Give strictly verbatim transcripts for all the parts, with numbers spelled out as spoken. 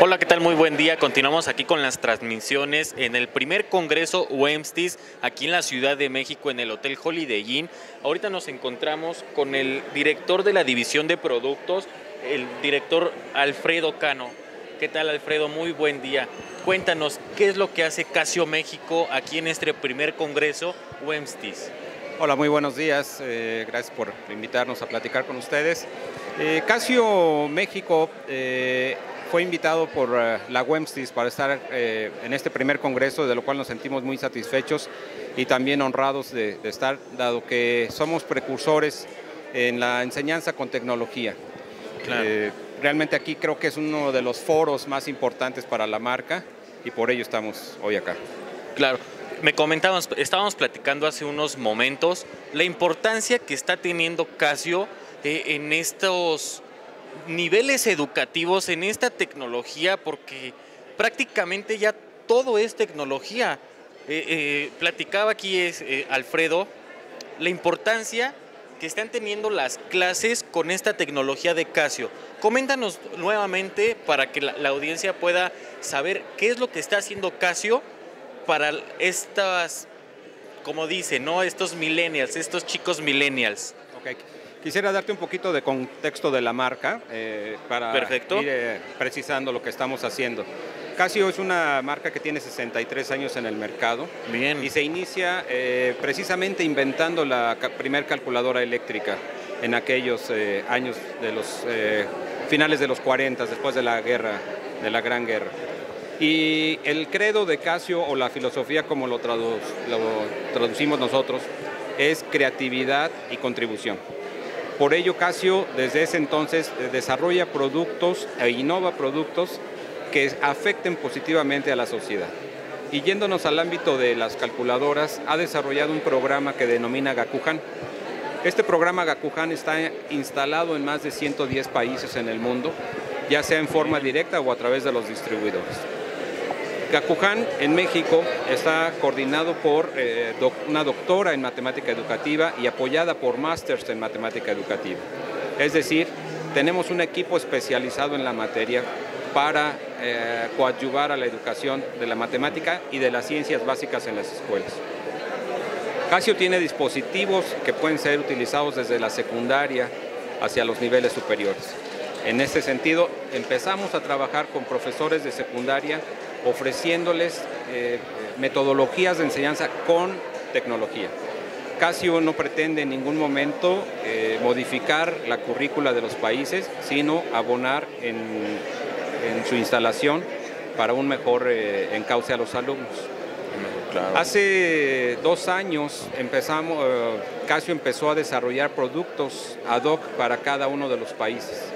Hola, ¿qué tal? Muy buen día. Continuamos aquí con las transmisiones en el primer congreso U E M S T I S aquí en la Ciudad de México, en el Hotel Holiday Inn. Ahorita nos encontramos con el director de la división de productos, el director Alfredo Cano. ¿Qué tal, Alfredo? Muy buen día. Cuéntanos, ¿qué es lo que hace Casio México aquí en este primer congreso U E M S T I S? Hola, muy buenos días. Eh, gracias por invitarnos a platicar con ustedes. Eh, Casio México eh, fue invitado por uh, la U E M S T I S para estar eh, en este primer congreso, de lo cual nos sentimos muy satisfechos y también honrados de, de estar, dado que somos precursores en la enseñanza con tecnología. Claro. Eh, realmente aquí creo que es uno de los foros más importantes para la marca y por ello estamos hoy acá. Claro. Me comentabas, estábamos platicando hace unos momentos la importancia que está teniendo Casio eh, en estos niveles educativos, en esta tecnología, porque prácticamente ya todo es tecnología. Eh, eh, platicaba aquí es, eh, Alfredo, la importancia que están teniendo las clases con esta tecnología de Casio. Coméntanos nuevamente para que la, la audiencia pueda saber qué es lo que está haciendo Casio para estas, como dicen, ¿no? estos millennials, estos chicos millennials. Okay. Quisiera darte un poquito de contexto de la marca eh, para Perfecto. ir eh, precisando lo que estamos haciendo. Casio es una marca que tiene sesenta y tres años en el mercado. Bien. Y se inicia eh, precisamente inventando la ca primer calculadora eléctrica en aquellos eh, años de los eh, finales de los cuarenta, después de la guerra, de la Gran Guerra. Y el credo de Casio, o la filosofía como lo, tradu lo traducimos nosotros, es creatividad y contribución. Por ello, Casio desde ese entonces desarrolla productos e innova productos que afecten positivamente a la sociedad. Y yéndonos al ámbito de las calculadoras, ha desarrollado un programa que denomina Gakuján. Este programa Gakuján está instalado en más de ciento diez países en el mundo, ya sea en forma directa o a través de los distribuidores. Gakuján en México está coordinado por eh, doc, una doctora en matemática educativa y apoyada por másters en matemática educativa. Es decir, tenemos un equipo especializado en la materia para eh, coadyuvar a la educación de la matemática y de las ciencias básicas en las escuelas. Casio tiene dispositivos que pueden ser utilizados desde la secundaria hacia los niveles superiores. En este sentido, empezamos a trabajar con profesores de secundaria ofreciéndoles eh, metodologías de enseñanza con tecnología. Casio no pretende en ningún momento eh, modificar la currícula de los países, sino abonar en, en su instalación para un mejor eh, encauce a los alumnos. Claro. Hace dos años empezamos, eh, Casio empezó a desarrollar productos ad hoc para cada uno de los países.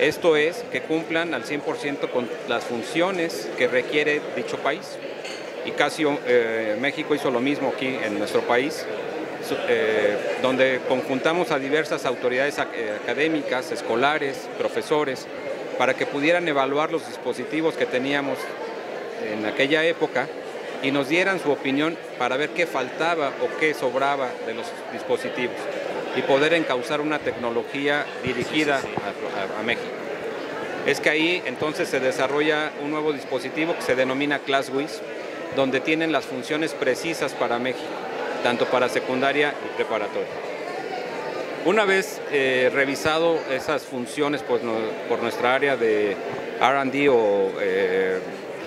Esto es, que cumplan al cien por ciento con las funciones que requiere dicho país. Y Casio eh, México hizo lo mismo aquí en nuestro país, eh, donde conjuntamos a diversas autoridades académicas, escolares, profesores, para que pudieran evaluar los dispositivos que teníamos en aquella época y nos dieran su opinión para ver qué faltaba o qué sobraba de los dispositivos y poder encauzar una tecnología dirigida sí, sí, sí. A, a, a México. Es que ahí entonces se desarrolla un nuevo dispositivo que se denomina ClassWiz, donde tienen las funciones precisas para México, tanto para secundaria y preparatoria. Una vez eh, revisado esas funciones pues, no, por nuestra área de R and D o eh,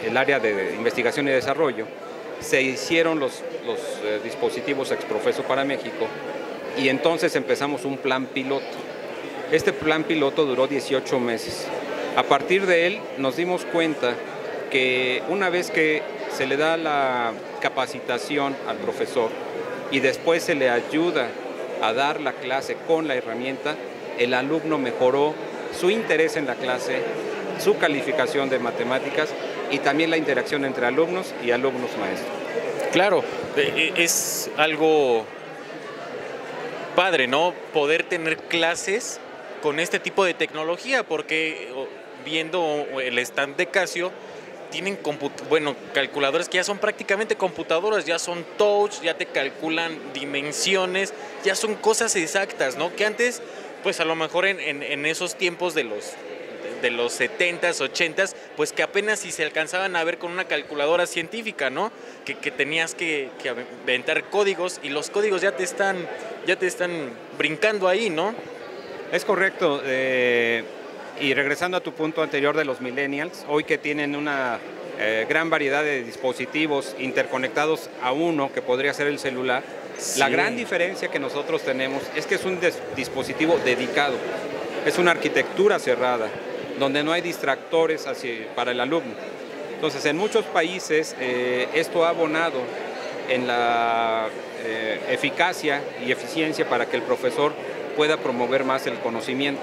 el área de investigación y desarrollo, se hicieron los, los eh, dispositivos exprofeso para México y entonces empezamos un plan piloto. Este plan piloto duró dieciocho meses. A partir de él nos dimos cuenta que una vez que se le da la capacitación al profesor y después se le ayuda a dar la clase con la herramienta, el alumno mejoró su interés en la clase, su calificación de matemáticas y también la interacción entre alumnos y alumnos maestros. Claro, es algo padre, ¿no? Poder tener clases con este tipo de tecnología, porque viendo el stand de Casio, tienen bueno, calculadoras que ya son prácticamente computadoras, ya son touch, ya te calculan dimensiones, ya son cosas exactas, ¿no? Que antes, pues a lo mejor en, en, en esos tiempos de los... de los setentas, ochentas, pues que apenas si se alcanzaban a ver con una calculadora científica, ¿no? Que, que tenías que, que inventar códigos y los códigos ya te están, ya te están brincando ahí, ¿no? Es correcto. Eh, y regresando a tu punto anterior de los millennials, hoy que tienen una eh, gran variedad de dispositivos interconectados a uno, que podría ser el celular, sí. La gran diferencia que nosotros tenemos es que es un dispositivo dedicado, es una arquitectura cerrada, donde no hay distractores hacia, para el alumno. Entonces, en muchos países eh, esto ha abonado en la eh, eficacia y eficiencia para que el profesor pueda promover más el conocimiento.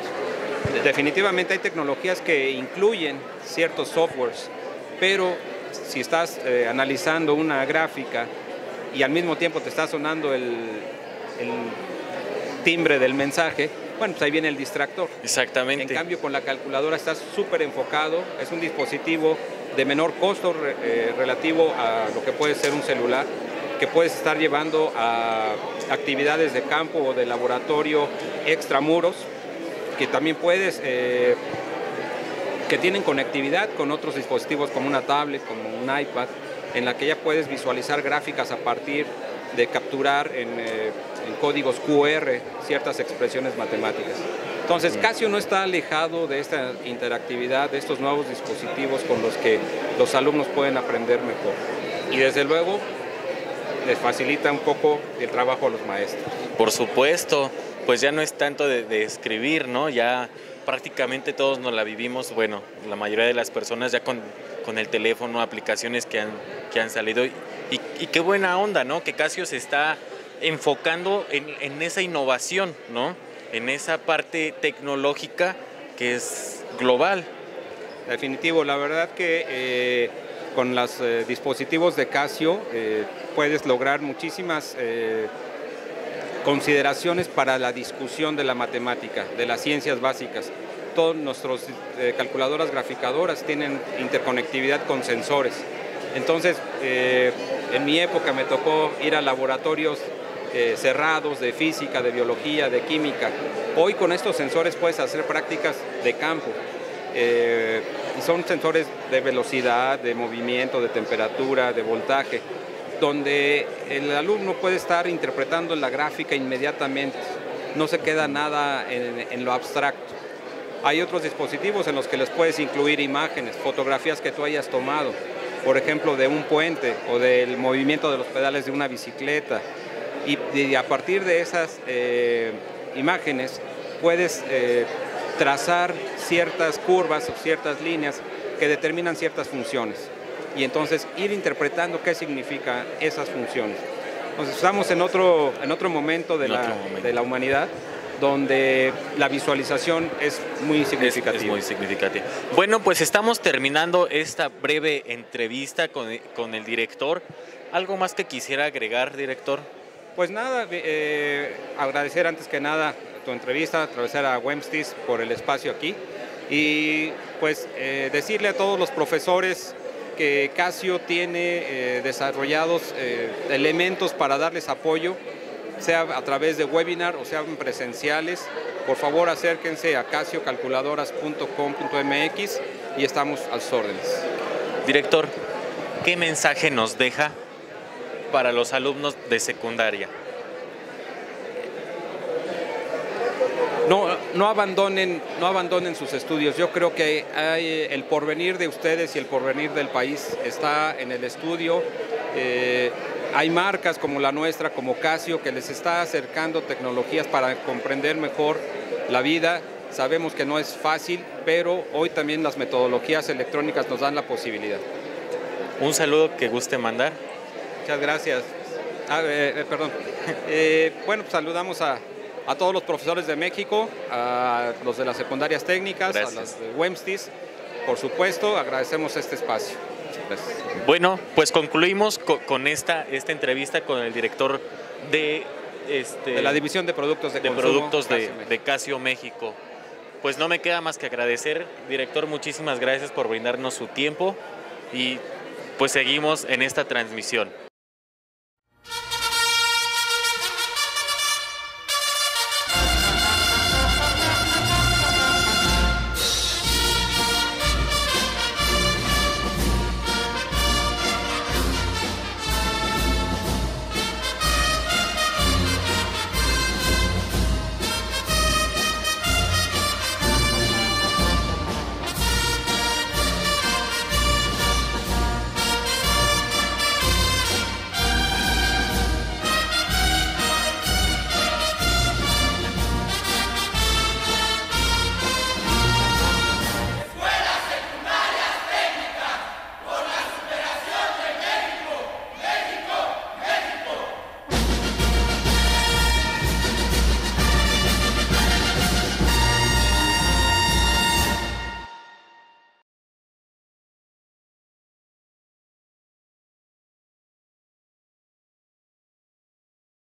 Definitivamente hay tecnologías que incluyen ciertos softwares, pero si estás eh, analizando una gráfica y al mismo tiempo te está sonando el, el timbre del mensaje, bueno, pues ahí viene el distractor. Exactamente. En cambio, con la calculadora estás súper enfocado, es un dispositivo de menor costo eh, relativo a lo que puede ser un celular, que puedes estar llevando a actividades de campo o de laboratorio extramuros, que también puedes, eh, que tienen conectividad con otros dispositivos como una tablet, como un iPad, en la que ya puedes visualizar gráficas a partir de capturar en... Eh, en códigos Q R, ciertas expresiones matemáticas. Entonces, Casio no está alejado de esta interactividad, de estos nuevos dispositivos con los que los alumnos pueden aprender mejor. Y desde luego, les facilita un poco el trabajo a los maestros. Por supuesto, pues ya no es tanto de, de escribir, ¿no? Ya prácticamente todos nos la vivimos, bueno, la mayoría de las personas ya con, con el teléfono, aplicaciones que han, que han salido. Y, y, y qué buena onda, ¿no? Que Casio se está enfocando en, en esa innovación, ¿no? En esa parte tecnológica que es global. Definitivo, la verdad que eh, con los eh, dispositivos de Casio eh, puedes lograr muchísimas eh, consideraciones para la discusión de la matemática, de las ciencias básicas. Todas nuestras eh, calculadoras graficadoras tienen interconectividad con sensores. Entonces, eh, en mi época me tocó ir a laboratorios Eh, cerrados de física, de biología, de química. Hoy con estos sensores puedes hacer prácticas de campo. Eh, son sensores de velocidad, de movimiento, de temperatura, de voltaje, donde el alumno puede estar interpretando la gráfica inmediatamente. No se queda nada en, en lo abstracto. Hay otros dispositivos en los que les puedes incluir imágenes, fotografías que tú hayas tomado, por ejemplo, de un puente o del movimiento de los pedales de una bicicleta. Y, y a partir de esas eh, imágenes puedes eh, trazar ciertas curvas o ciertas líneas que determinan ciertas funciones y entonces ir interpretando qué significan esas funciones. Entonces estamos en otro, en otro momento de, en la, otro momento. de la humanidad donde la visualización es muy significativa. Es, es muy significativa. Bueno, pues estamos terminando esta breve entrevista con, con el director. ¿Algo más que quisiera agregar, director? Pues nada, eh, agradecer antes que nada tu entrevista, agradecer a UEMSTIS por el espacio aquí y pues eh, decirle a todos los profesores que Casio tiene eh, desarrollados eh, elementos para darles apoyo, sea a través de webinar o sean presenciales. Por favor, acérquense a Casio Calculadoras punto com punto m x y estamos a sus órdenes. Director, ¿qué mensaje nos deja para los alumnos de secundaria? No, no, abandonen, no abandonen sus estudios. Yo creo que hay, el porvenir de ustedes y el porvenir del país está en el estudio Eh, hay marcas como la nuestra, como Casio, que les está acercando tecnologías para comprender mejor la vida. Sabemos que no es fácil, pero hoy también las metodologías electrónicas nos dan la posibilidad. Un saludo que guste mandar. Muchas gracias. Ah, eh, eh, perdón. Eh, bueno, pues saludamos a, a todos los profesores de México, a los de las secundarias técnicas, gracias. A las de UEMSTIS. Por supuesto, agradecemos este espacio. Gracias. Bueno, pues concluimos co con esta, esta entrevista con el director de, este, de la División de Productos de, de Consumo productos de, Casio de Casio México. Pues no me queda más que agradecer, director, muchísimas gracias por brindarnos su tiempo y pues seguimos en esta transmisión.